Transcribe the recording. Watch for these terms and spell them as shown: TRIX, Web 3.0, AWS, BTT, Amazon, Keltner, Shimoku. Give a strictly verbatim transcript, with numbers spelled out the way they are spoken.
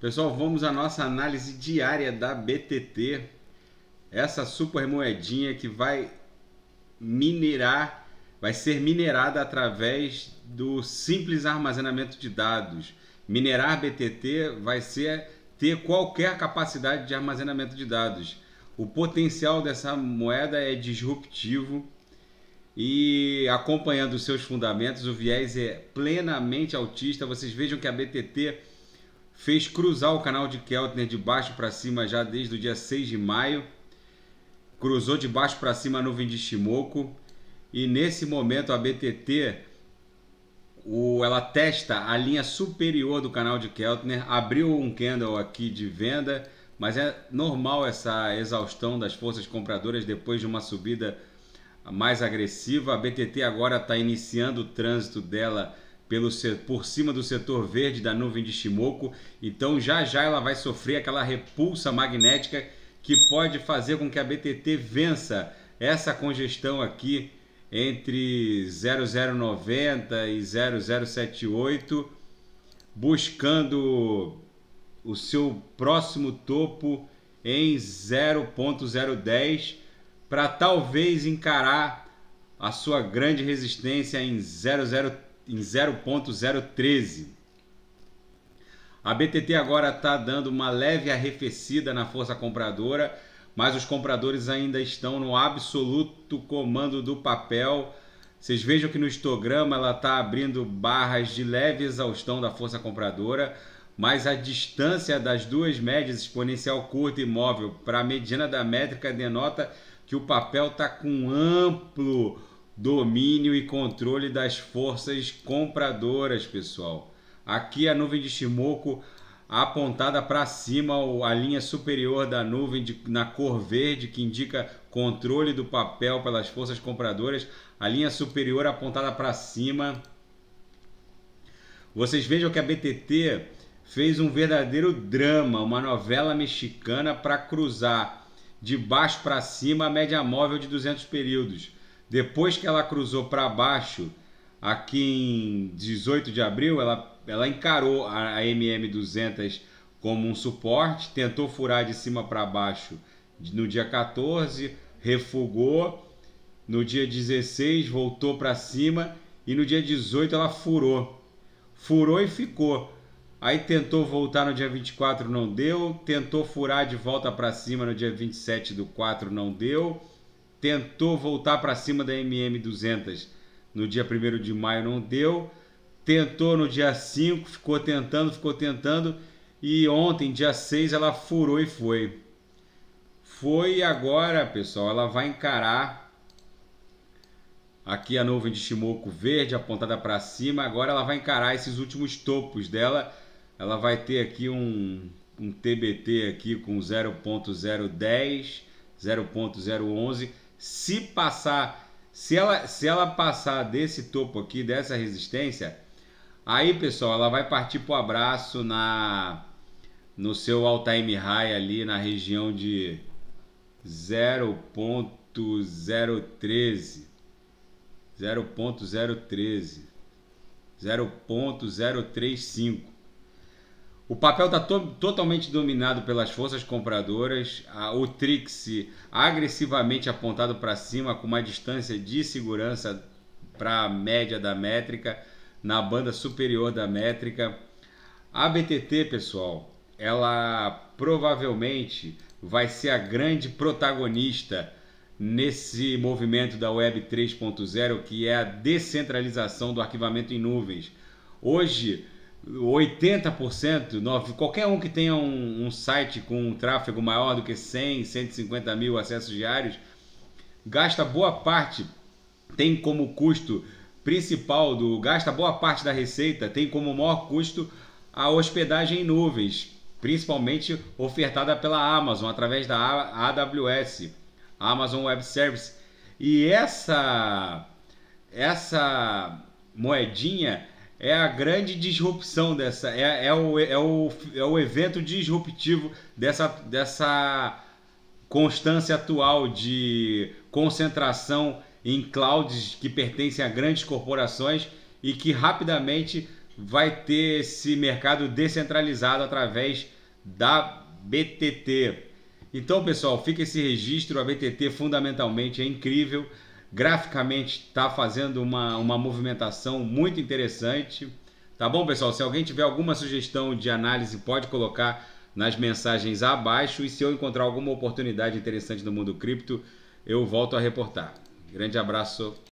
Pessoal, vamos à nossa análise diária da B T T, essa super moedinha que vai minerar, vai ser minerada através do simples armazenamento de dados. Minerar B T T vai ser ter qualquer capacidade de armazenamento de dados. O potencial dessa moeda é disruptivo e, acompanhando os seus fundamentos, o viés é plenamente altista. Vocês vejam que a B T T fez cruzar o canal de Keltner de baixo para cima já desde o dia seis de maio. Cruzou de baixo para cima a nuvem de Shimoku. E nesse momento a B T T, o, ela testa a linha superior do canal de Keltner. Abriu um candle aqui de venda, mas é normal essa exaustão das forças compradoras depois de uma subida mais agressiva. A B T T agora está iniciando o trânsito dela Pelo, por cima do setor verde da nuvem de Shimoku, então já já ela vai sofrer aquela repulsa magnética que pode fazer com que a B T T vença essa congestão aqui entre zero zero noventa e zero zero setenta e oito, buscando o seu próximo topo em zero ponto zero dez para talvez encarar a sua grande resistência em zero zero trinta. Em zero ponto zero treze. A B T T agora está dando uma leve arrefecida na força compradora, mas os compradores ainda estão no absoluto comando do papel. Vocês vejam que no histograma ela está abrindo barras de leve exaustão da força compradora, mas a distância das duas médias, exponencial curta e móvel, para a mediana da métrica denota que o papel está com amplo domínio e controle das forças compradoras, pessoal. Aqui a nuvem de Shimoku apontada para cima, a linha superior da nuvem de, na cor verde, que indica controle do papel pelas forças compradoras. A linha superior apontada para cima. Vocês vejam que a B T T fez um verdadeiro drama, uma novela mexicana, para cruzar de baixo para cima a média móvel de duzentos períodos. Depois que ela cruzou para baixo, aqui em dezoito de abril, ela, ela encarou a M M duzentos como um suporte, tentou furar de cima para baixo no dia quatorze, refugou, no dia dezesseis voltou para cima e no dia dezoito ela furou. Furou e ficou. Aí tentou voltar no dia vinte e quatro, não deu, tentou furar de volta para cima no dia vinte e sete do quatro, não deu. Tentou voltar para cima da M M duzentos no dia primeiro de maio, não deu. Tentou no dia cinco, ficou tentando, ficou tentando. E ontem, dia seis, ela furou e foi. Foi agora, pessoal, ela vai encarar aqui a nuvem de Shimoku verde apontada para cima. Agora ela vai encarar esses últimos topos dela. Ela vai ter aqui um, um T B T aqui com zero ponto zero dez, zero ponto zero onze. Se passar, se ela, se ela passar desse topo aqui, dessa resistência, aí, pessoal, ela vai partir para o abraço na, no seu all time high ali na região de zero ponto zero treze, zero ponto zero treze, zero ponto zero trinta e cinco. O papel está to totalmente dominado pelas forças compradoras, a, o TRIX agressivamente apontado para cima com uma distância de segurança para a média da métrica, na banda superior da métrica. A B T T, pessoal, ela provavelmente vai ser a grande protagonista nesse movimento da Web três ponto zero, que é a descentralização do arquivamento em nuvens. Hoje, oitenta por cento, qualquer um que tenha um, um site com um tráfego maior do que cem, cento e cinquenta mil acessos diários, gasta boa parte, tem como custo principal, do gasta boa parte da receita, tem como maior custo a hospedagem em nuvens, principalmente ofertada pela Amazon, através da A W S, Amazon Web Service. E essa, essa moedinha é a grande disrupção dessa, é, é, o, é, o, é o evento disruptivo dessa, dessa constância atual de concentração em clouds que pertencem a grandes corporações e que rapidamente vai ter esse mercado descentralizado através da B T T. Então, pessoal, fica esse registro. A B T T fundamentalmente é incrível. Graficamente está fazendo uma, uma movimentação muito interessante. Tá bom, pessoal? Se alguém tiver alguma sugestão de análise, pode colocar nas mensagens abaixo. E se eu encontrar alguma oportunidade interessante no mundo cripto, eu volto a reportar. Grande abraço.